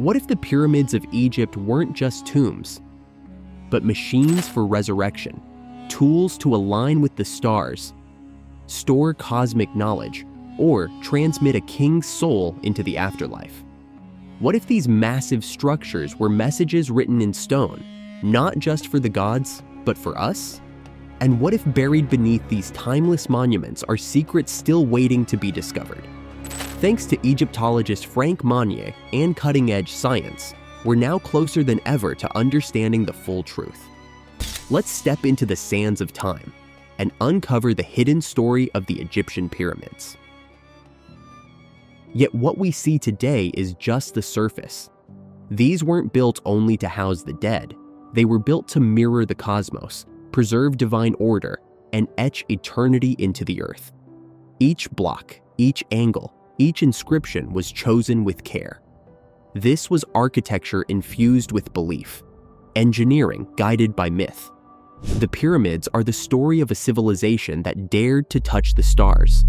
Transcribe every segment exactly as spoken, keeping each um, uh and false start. What if the pyramids of Egypt weren't just tombs, but machines for resurrection, tools to align with the stars, store cosmic knowledge, or transmit a king's soul into the afterlife? What if these massive structures were messages written in stone, not just for the gods, but for us? And what if buried beneath these timeless monuments are secrets still waiting to be discovered? Thanks to Egyptologist Franck Monnier and cutting-edge science, we're now closer than ever to understanding the full truth. Let's step into the sands of time and uncover the hidden story of the Egyptian pyramids. Yet what we see today is just the surface. These weren't built only to house the dead. They were built to mirror the cosmos, preserve divine order, and etch eternity into the earth. Each block, each angle, each inscription was chosen with care. This was architecture infused with belief, engineering guided by myth. The pyramids are the story of a civilization that dared to touch the stars.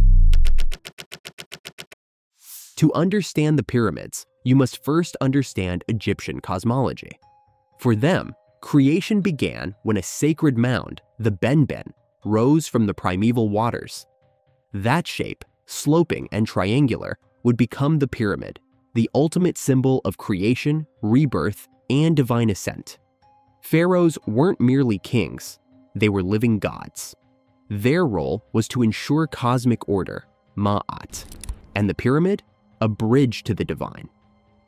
To understand the pyramids, you must first understand Egyptian cosmology. For them, creation began when a sacred mound, the Benben, rose from the primeval waters. That shape, sloping and triangular, would become the pyramid, the ultimate symbol of creation, rebirth, and divine ascent. Pharaohs weren't merely kings, they were living gods. Their role was to ensure cosmic order, Ma'at, and the pyramid, a bridge to the divine.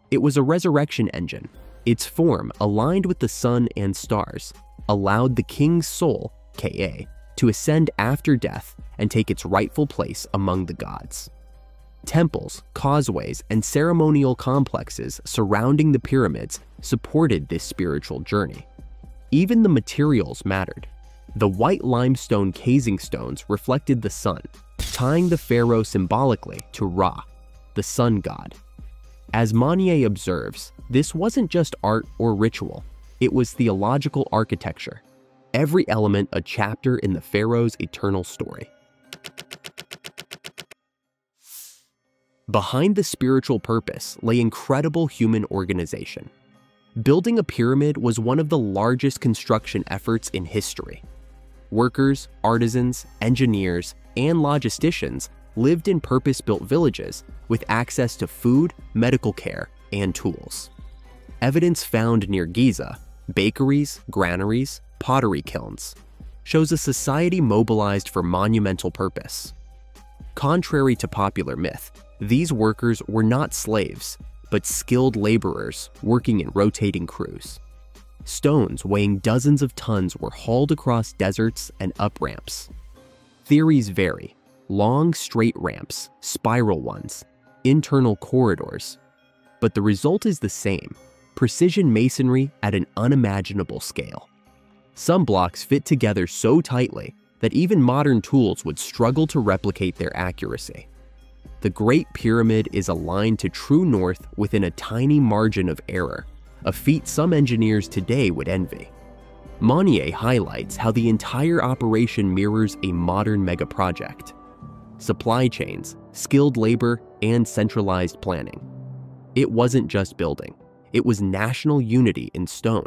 It was a resurrection engine. Its form, aligned with the sun and stars, allowed the king's soul, Ka, to ascend after death and take its rightful place among the gods. Temples, causeways, and ceremonial complexes surrounding the pyramids supported this spiritual journey. Even the materials mattered. The white limestone casing stones reflected the sun, tying the pharaoh symbolically to Ra, the sun god. As Monnier observes, this wasn't just art or ritual, it was theological architecture, every element a chapter in the pharaoh's eternal story. Behind the spiritual purpose lay incredible human organization. Building a pyramid was one of the largest construction efforts in history. Workers, artisans, engineers, and logisticians lived in purpose-built villages with access to food, medical care, and tools. Evidence found near Giza, bakeries, granaries, pottery kilns, shows a society mobilized for monumental purpose. Contrary to popular myth, these workers were not slaves, but skilled laborers working in rotating crews. Stones weighing dozens of tons were hauled across deserts and up ramps. Theories vary. Long straight ramps, spiral ones, internal corridors. But the result is the same, precision masonry at an unimaginable scale. Some blocks fit together so tightly that even modern tools would struggle to replicate their accuracy. The Great Pyramid is aligned to true north within a tiny margin of error, a feat some engineers today would envy. Monnier highlights how the entire operation mirrors a modern megaproject. Supply chains, skilled labor, and centralized planning. It wasn't just building, it was national unity in stone.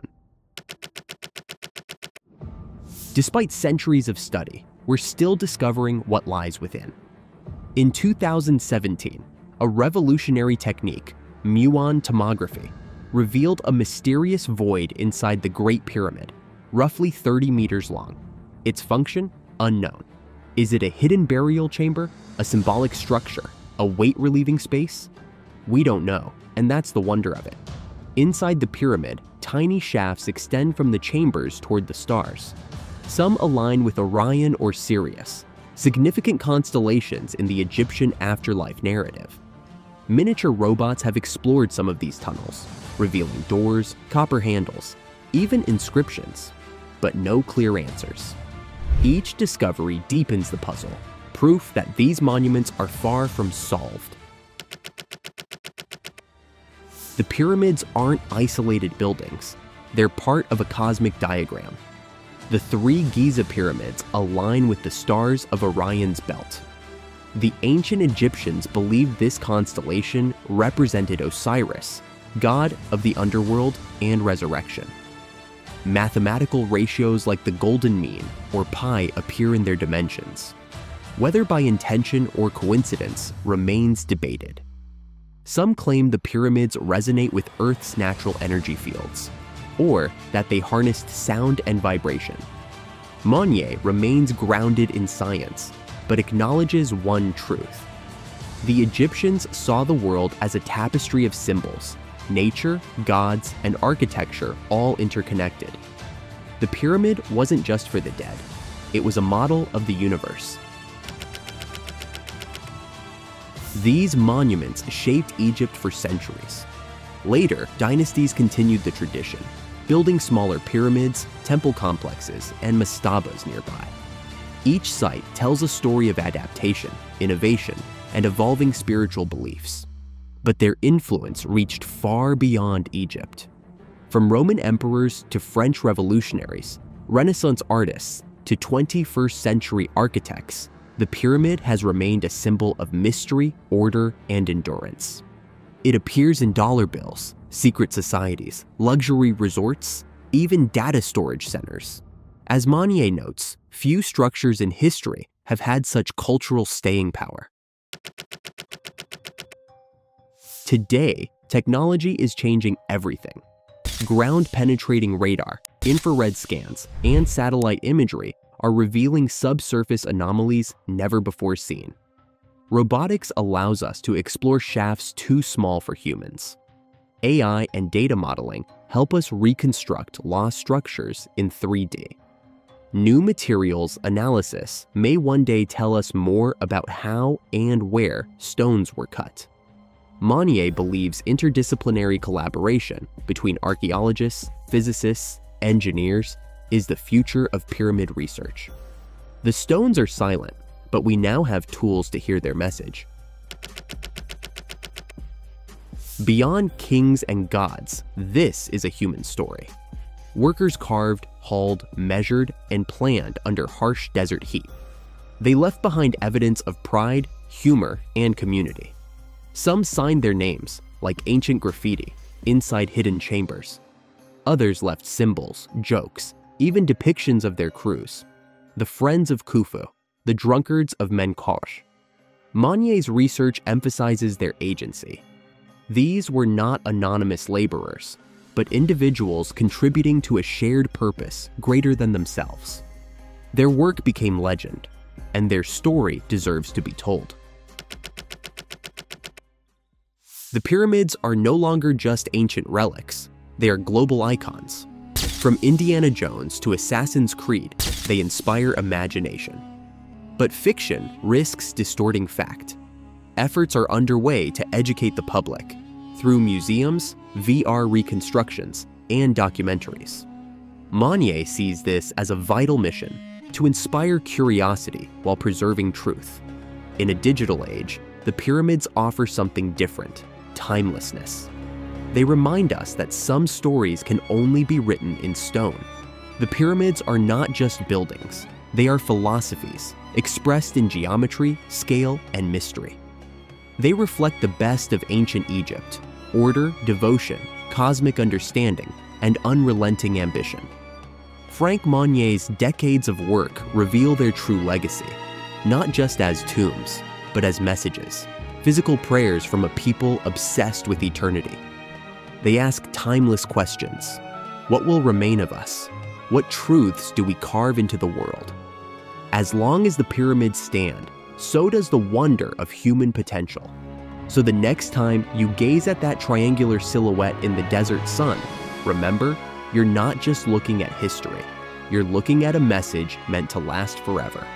Despite centuries of study, we're still discovering what lies within. In two thousand seventeen, a revolutionary technique, muon tomography, revealed a mysterious void inside the Great Pyramid, roughly thirty meters long. Its function, unknown. Is it a hidden burial chamber, a symbolic structure, a weight-relieving space? We don't know, and that's the wonder of it. Inside the pyramid, tiny shafts extend from the chambers toward the stars. Some align with Orion or Sirius, significant constellations in the Egyptian afterlife narrative. Miniature robots have explored some of these tunnels, revealing doors, copper handles, even inscriptions, but no clear answers. Each discovery deepens the puzzle, proof that these monuments are far from solved. The pyramids aren't isolated buildings. They're part of a cosmic diagram. The three Giza pyramids align with the stars of Orion's Belt. The ancient Egyptians believed this constellation represented Osiris, god of the underworld and resurrection. Mathematical ratios like the golden mean or pi appear in their dimensions. Whether by intention or coincidence remains debated. Some claim the pyramids resonate with Earth's natural energy fields, or that they harnessed sound and vibration. Monnier remains grounded in science, but acknowledges one truth. The Egyptians saw the world as a tapestry of symbols, nature, gods, and architecture all interconnected. The pyramid wasn't just for the dead, it was a model of the universe. These monuments shaped Egypt for centuries. Later, dynasties continued the tradition, building smaller pyramids, temple complexes, and mastabas nearby. Each site tells a story of adaptation, innovation, and evolving spiritual beliefs. But their influence reached far beyond Egypt. From Roman emperors to French revolutionaries, Renaissance artists to twenty-first century architects, the pyramid has remained a symbol of mystery, order, and endurance. It appears in dollar bills, secret societies, luxury resorts, even data storage centers. As Monnier notes, few structures in history have had such cultural staying power. Today, technology is changing everything. Ground-penetrating radar, infrared scans, and satellite imagery are revealing subsurface anomalies never before seen. Robotics allows us to explore shafts too small for humans. A I and data modeling help us reconstruct lost structures in three D. New materials analysis may one day tell us more about how and where stones were cut. Monnier believes interdisciplinary collaboration between archaeologists, physicists, engineers, is the future of pyramid research. The stones are silent, but we now have tools to hear their message. Beyond kings and gods, this is a human story. Workers carved, hauled, measured, and planned under harsh desert heat. They left behind evidence of pride, humor, and community. Some signed their names, like ancient graffiti, inside hidden chambers. Others left symbols, jokes, even depictions of their crews. The friends of Khufu, the drunkards of Menkaure. Monnier's research emphasizes their agency. These were not anonymous laborers, but individuals contributing to a shared purpose greater than themselves. Their work became legend, and their story deserves to be told. The pyramids are no longer just ancient relics, they are global icons. From Indiana Jones to Assassin's Creed, they inspire imagination. But fiction risks distorting fact. Efforts are underway to educate the public through museums, V R reconstructions, and documentaries. Monnier sees this as a vital mission to inspire curiosity while preserving truth. In a digital age, the pyramids offer something different, timelessness. They remind us that some stories can only be written in stone. The pyramids are not just buildings, they are philosophies, expressed in geometry, scale, and mystery. They reflect the best of ancient Egypt, order, devotion, cosmic understanding, and unrelenting ambition. Franck Monnier's decades of work reveal their true legacy, not just as tombs, but as messages, physical prayers from a people obsessed with eternity. They ask timeless questions. What will remain of us? What truths do we carve into the world? As long as the pyramids stand, so does the wonder of human potential. So the next time you gaze at that triangular silhouette in the desert sun, remember, you're not just looking at history. You're looking at a message meant to last forever.